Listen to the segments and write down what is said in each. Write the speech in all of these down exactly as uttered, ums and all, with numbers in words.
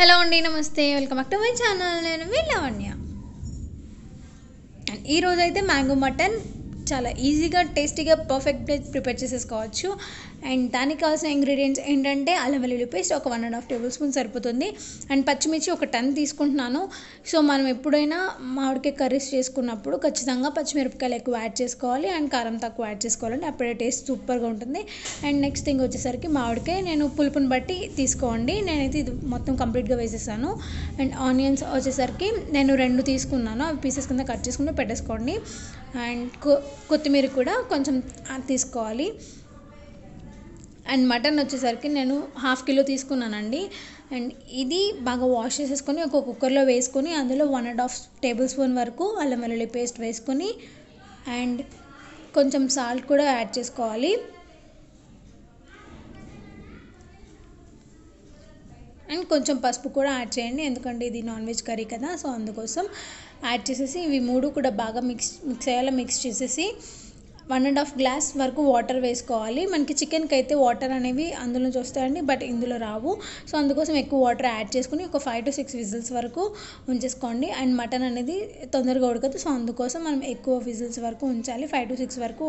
Hello అండి నమస్తే welcome back to my channel నేను మీ లవణ్య అండ్ ఈ రోజు అయితే మ్యాంగో మటన్ చాలా ఈజీగా టేస్టీగా పర్ఫెక్ట్ ప్లేట్ ప్రిపేర్ చేసేసుకోవచ్చు అండ్ దానికి కావాల్సిన ఇంగ్రీడియంట్స్ ఏంటంటే అల్లం వెల్లుల్లి పేస్ట్ ఒక one and half tablespoon సరిపోతుంది అండ్ పచ్చిమిర్చి ఒక టెన్ తీసుకుంటున్నాను సో మనం ఎప్పుడైనా మామిడికాయ కర్రీస్ చేసుకున్నప్పుడు ఖచ్చితంగా పచ్చిమిరపకాయలు ఎక్కువ యాడ్ చేసుకోవాలి అండ్ కారం తక్కువ యాడ్ చేసుకోవాలంటే అప్పుడే టేస్ట్ సూపర్గా ఉంటుంది అండ్ నెక్స్ట్ థింగ్ వచ్చేసరికి మామిడికాయ నేను పులుపుని బట్టి తీసుకోండి నేనైతే ఇది మొత్తం కంప్లీట్గా వేసేసాను అండ్ ఆనియన్స్ వచ్చేసరికి నేను రెండు తీసుకున్నాను అవి పీసెస్ కింద కట్ చేసుకుని పెట్టేసుకోండి అండ్ కొత్తిమీర కూడా కొంచెం తీసుకోవాలి అండ్ మటన్ వచ్చేసరికి నేను హాఫ్ కిలో తీసుకున్నానండి అండ్ ఇది బాగా వాష్ చేసేసుకొని ఒక కుక్కర్లో వేసుకొని అందులో one and half tablespoon వరకు అల్లం వెల్లుల్లి పేస్ట్ వేసుకొని అండ్ కొంచెం సాల్ట్ కూడా యాడ్ చేసుకోవాలి అండ్ కొంచెం పసుపు కూడా యాడ్ చేయండి ఎందుకంటే ఇది నాన్ వెజ్ కర్రీ కదా సో అందుకోసం యాడ్ చేసేసి ఇవి మూడు కూడా బాగా మిక్స్ మిక్స్ అయ్యేలా మిక్స్ చేసేసి వన్ అండ్ హాఫ్ గ్లాస్ వరకు వాటర్ వేసుకోవాలి మనకి చికెన్కి అయితే వాటర్ అనేవి అందులో చూస్తాయండి బట్ ఇందులో రావు సో అందుకోసం ఎక్కువ వాటర్ యాడ్ చేసుకుని ఒక ఫైవ్ టు సిక్స్ విజిల్స్ వరకు ఉంచేసుకోండి అండ్ మటన్ అనేది తొందరగా ఉడకదు సో అందుకోసం మనం ఎక్కువ విజిల్స్ వరకు ఉంచాలి ఫైవ్ టు సిక్స్ వరకు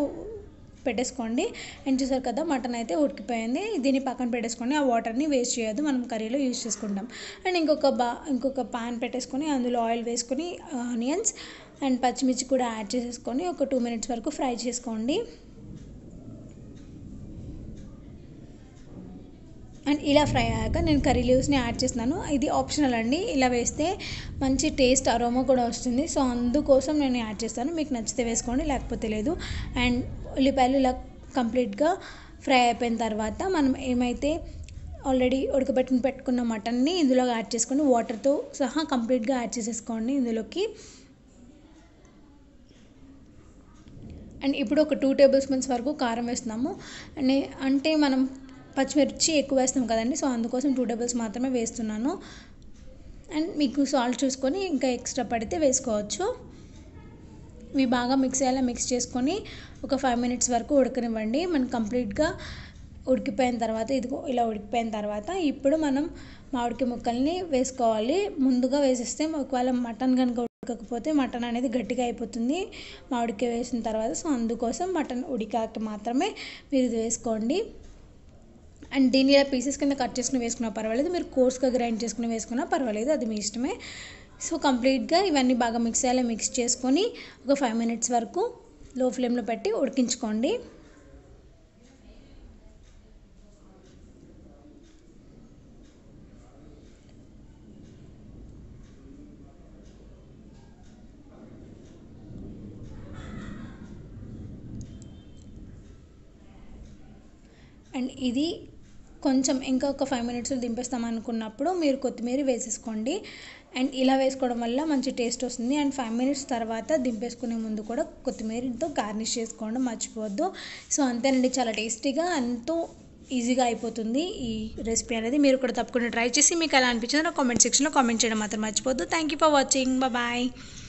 పెట్టేసుకోండి అండ్ చూసారు కదా మటన్ అయితే ఉడికిపోయింది దీన్ని పక్కన పెట్టేసుకొని ఆ వాటర్ని వేస్ట్ చేయొద్దు మనం కర్రీలో యూజ్ చేసుకుంటాం అండ్ ఇంకొక బా ఇంకొక పాన్ పెట్టేసుకొని అందులో ఆయిల్ వేసుకొని ఆనియన్స్ అండ్ పచ్చిమిర్చి కూడా యాడ్ చేసేసుకొని ఒక టూ మినిట్స్ వరకు ఫ్రై చేసుకోండి అండ్ ఇలా ఫ్రై అయ్యాక నేను కర్రీ లీవ్స్ని యాడ్ చేస్తున్నాను ఇది ఆప్షనల్ అండి ఇలా వేస్తే మంచి టేస్ట్ అరోమా కూడా వస్తుంది సో అందుకోసం నేను యాడ్ చేస్తాను మీకు నచ్చితే వేసుకోండి లేకపోతే లేదు అండ్ ఉల్లిపాయలు ఇలా కంప్లీట్గా ఫ్రై అయిపోయిన తర్వాత మనం ఏమైతే ఆల్రెడీ ఉడకబెట్టుకుని పెట్టుకున్న మటన్ని ఇందులో యాడ్ చేసుకొని వాటర్తో సహా కంప్లీట్గా యాడ్ చేసేసుకోండి ఇందులోకి అండ్ ఇప్పుడు ఒక టూ టేబుల్ స్పూన్స్ వరకు కారం వేస్తున్నాము అండ్ అంటే మనం పచ్చిమిర్చి ఎక్కువ వేస్తాం కదండి సో అందుకోసం టూ టేబుల్స్ మాత్రమే వేస్తున్నాను అండ్ మీకు సాల్ట్ చూసుకొని ఇంకా ఎక్స్ట్రా పడితే వేసుకోవచ్చు ఇవి బాగా మిక్స్ అయ్యేలా మిక్స్ చేసుకొని ఒక ఫైవ్ మినిట్స్ వరకు ఉడకనివ్వండి మనం కంప్లీట్గా ఉడికిపోయిన తర్వాత ఇదిగో ఇలా ఉడికిపోయిన తర్వాత ఇప్పుడు మనం మామిడికాయ ముక్కల్ని వేసుకోవాలి ముందుగా వేసేస్తే ఒకవేళ మటన్ కనుక ఉడకకపోతే మటన్ అనేది గట్టిగా అయిపోతుంది మామిడికాయ వేసిన తర్వాత సో అందుకోసం మటన్ ఉడికాక మాత్రమే మీరు ఇది వేసుకోండి అండ్ దీన్ని ఇలా పీసెస్ కింద కట్ చేసుకుని వేసుకున్నా పర్వాలేదు మీరు కోర్స్గా గ్రైండ్ చేసుకుని వేసుకున్నా పర్వాలేదు అది మీ ఇష్టమే సో కంప్లీట్గా ఇవన్నీ బాగా మిక్స్ అయ్యేలా మిక్స్ చేసుకొని ఒక ఫైవ్ మినిట్స్ వరకు లో ఫ్లేమ్లో పెట్టి ఉడికించుకోండి అండ్ ఇది కొంచెం ఇంకా ఒక ఫైవ్ మినిట్స్లో దింపేస్తాం అనుకున్నప్పుడు మీరు కొత్తిమీర వేసేసుకోండి అండ్ ఇలా వేసుకోవడం వల్ల మంచి టేస్ట్ వస్తుంది అండ్ ఫైవ్ మినిట్స్ తర్వాత దింపేసుకునే ముందు కూడా కొత్తిమీరతో గార్నిష్ చేసుకోవడం మర్చిపోవద్దు సో అంతేనండి చాలా టేస్టీగా ఎంతో ఈజీగా అయిపోతుంది ఈ రెసిపీ అనేది మీరు కూడా తప్పకుండా ట్రై చేసి మీకు ఎలా అనిపించిందో కామెంట్ సెక్షన్లో కామెంట్ చేయడం మాత్రం మర్చిపోవద్దు thank you for watching bye.